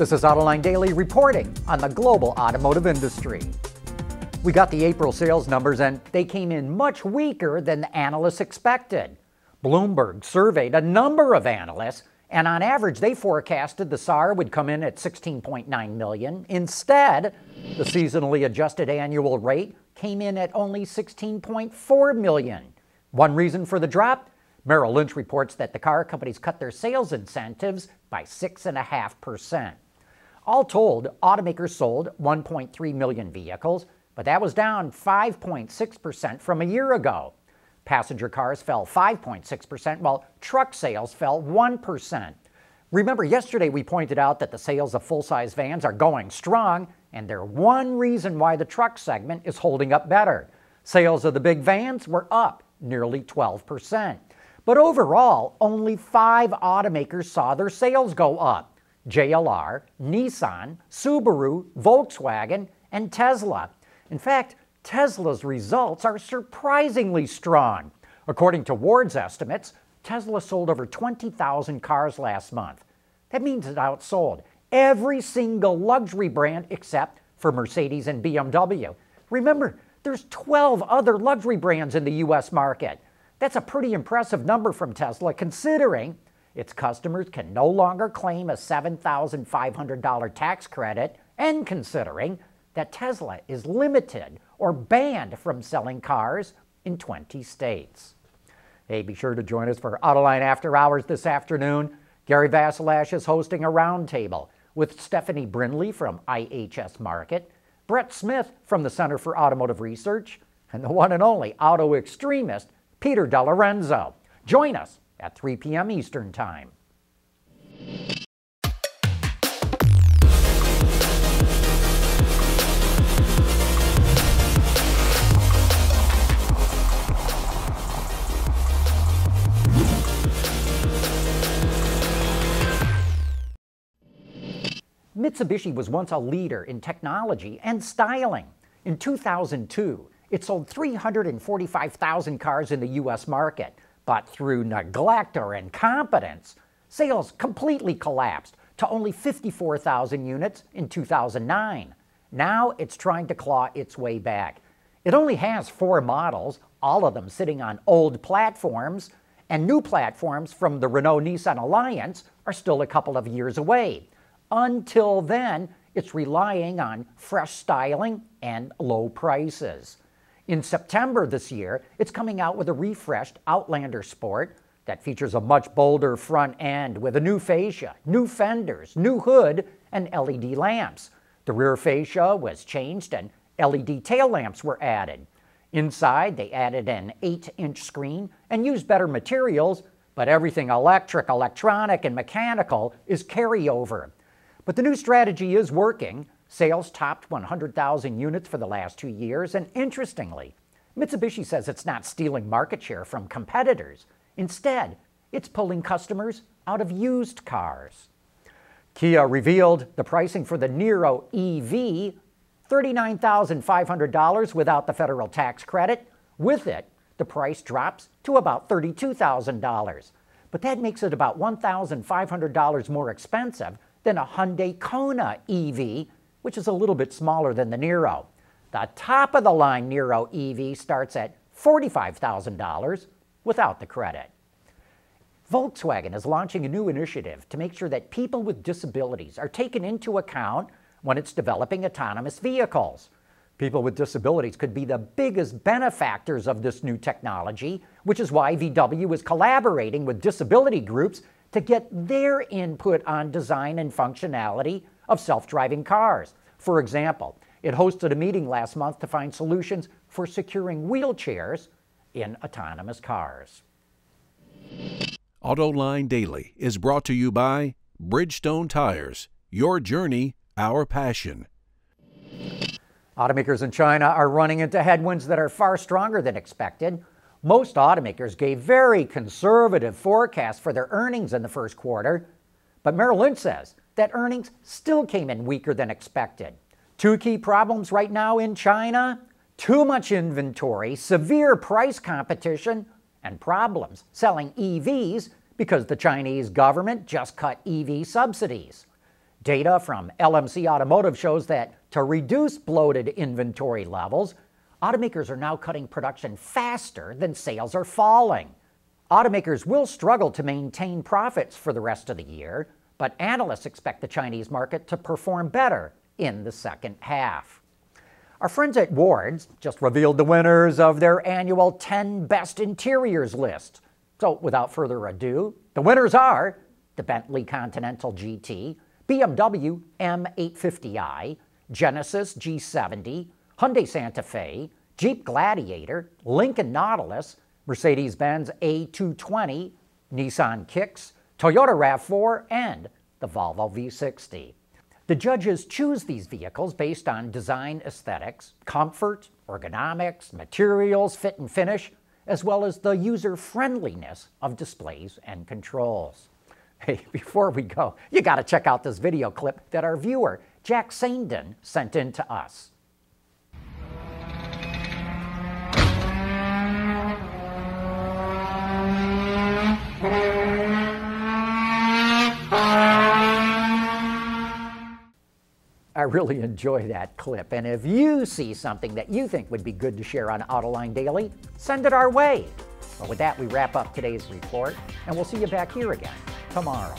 This is AutoLine Daily reporting on the global automotive industry. We got the April sales numbers and they came in much weaker than the analysts expected. Bloomberg surveyed a number of analysts, and on average they forecasted the SAR would come in at 16.9 million. Instead, the seasonally adjusted annual rate came in at only 16.4 million. One reason for the drop? Merrill Lynch reports that the car companies cut their sales incentives by 6.5%. All told, automakers sold 1.3 million vehicles, but that was down 5.6% from a year ago. Passenger cars fell 5.6%, while truck sales fell 1%. Remember, yesterday we pointed out that the sales of full-size vans are going strong, and they're one reason why the truck segment is holding up better. Sales of the big vans were up nearly 12%. But overall, only 5 automakers saw their sales go up: JLR, Nissan, Subaru, Volkswagen, and Tesla. In fact, Tesla's results are surprisingly strong. According to Ward's estimates, Tesla sold over 20,000 cars last month. That means it outsold every single luxury brand except for Mercedes and BMW. Remember, there's 12 other luxury brands in the U.S. market. That's a pretty impressive number from Tesla, considering its customers can no longer claim a $7,500 tax credit, and considering that Tesla is limited or banned from selling cars in 20 states. Hey, be sure to join us for AutoLine After Hours this afternoon. Gary Vasilash is hosting a roundtable with Stephanie Brinley from IHS Markit, Brett Smith from the Center for Automotive Research, and the one and only auto extremist, Peter DeLorenzo. Join us at 3 p.m. Eastern Time. Mitsubishi was once a leader in technology and styling. In 2002, it sold 345,000 cars in the U.S. market, but through neglect or incompetence, sales completely collapsed to only 54,000 units in 2009. Now it's trying to claw its way back. It only has 4 models, all of them sitting on old platforms, and new platforms from the Renault-Nissan Alliance are still a couple of years away. Until then, it's relying on fresh styling and low prices. In September this year, it's coming out with a refreshed Outlander Sport that features a much bolder front end with a new fascia, new fenders, new hood, and LED lamps. The rear fascia was changed and LED tail lamps were added. Inside, they added an 8-inch screen and used better materials, but everything electric, electronic, and mechanical is carryover. But the new strategy is working. Sales topped 100,000 units for the last 2 years, and interestingly, Mitsubishi says it's not stealing market share from competitors. Instead, it's pulling customers out of used cars. Kia revealed the pricing for the Niro EV, $39,500 without the federal tax credit. With it, the price drops to about $32,000. But that makes it about $1,500 more expensive than a Hyundai Kona EV, which is a little bit smaller than the Niro. The top-of-the-line Niro EV starts at $45,000 without the credit. Volkswagen is launching a new initiative to make sure that people with disabilities are taken into account when it's developing autonomous vehicles. People with disabilities could be the biggest benefactors of this new technology, which is why VW is collaborating with disability groups to get their input on design and functionality of self-driving cars. For example, it hosted a meeting last month to find solutions for securing wheelchairs in autonomous cars. AutoLine Daily is brought to you by Bridgestone Tires, your journey, our passion. Automakers in China are running into headwinds that are far stronger than expected. Most automakers gave very conservative forecasts for their earnings in the first quarter, but Merrill Lynch says that earnings still came in weaker than expected. 2 key problems right now in China: too much inventory, severe price competition, and problems selling EVs because the Chinese government just cut EV subsidies. Data from LMC Automotive shows that to reduce bloated inventory levels, automakers are now cutting production faster than sales are falling. Automakers will struggle to maintain profits for the rest of the year, but analysts expect the Chinese market to perform better in the second half. Our friends at Ward's just revealed the winners of their annual 10 Best Interiors list. So without further ado, the winners are the Bentley Continental GT, BMW M850i, Genesis G70, Hyundai Santa Fe, Jeep Gladiator, Lincoln Nautilus, Mercedes-Benz A220, Nissan Kicks, Toyota RAV4, and the Volvo V60. The judges choose these vehicles based on design aesthetics, comfort, ergonomics, materials, fit and finish, as well as the user-friendliness of displays and controls. Hey, before we go, you gotta check out this video clip that our viewer, Jack Saindon, sent in to us. I really enjoy that clip, and if you see something that you think would be good to share on AutoLine Daily, send it our way. Well, with that, we wrap up today's report, and we'll see you back here again tomorrow.